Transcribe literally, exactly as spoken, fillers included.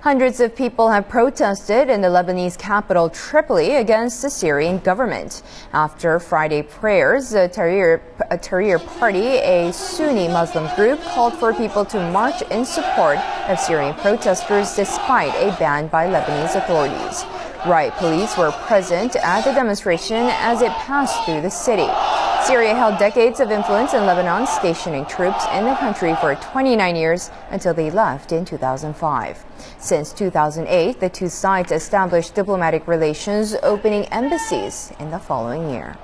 Hundreds of people have protested in the Lebanese capital Tripoli against the Syrian government. After Friday prayers, the Tahrir, Tahrir Party, a Sunni Muslim group, called for people to march in support of Syrian protesters despite a ban by Lebanese authorities. Riot police were present at the demonstration as it passed through the city. Syria held decades of influence in Lebanon, stationing troops in the country for twenty-nine years until they left in two thousand five. Since two thousand eight, the two sides established diplomatic relations, opening embassies in the following year.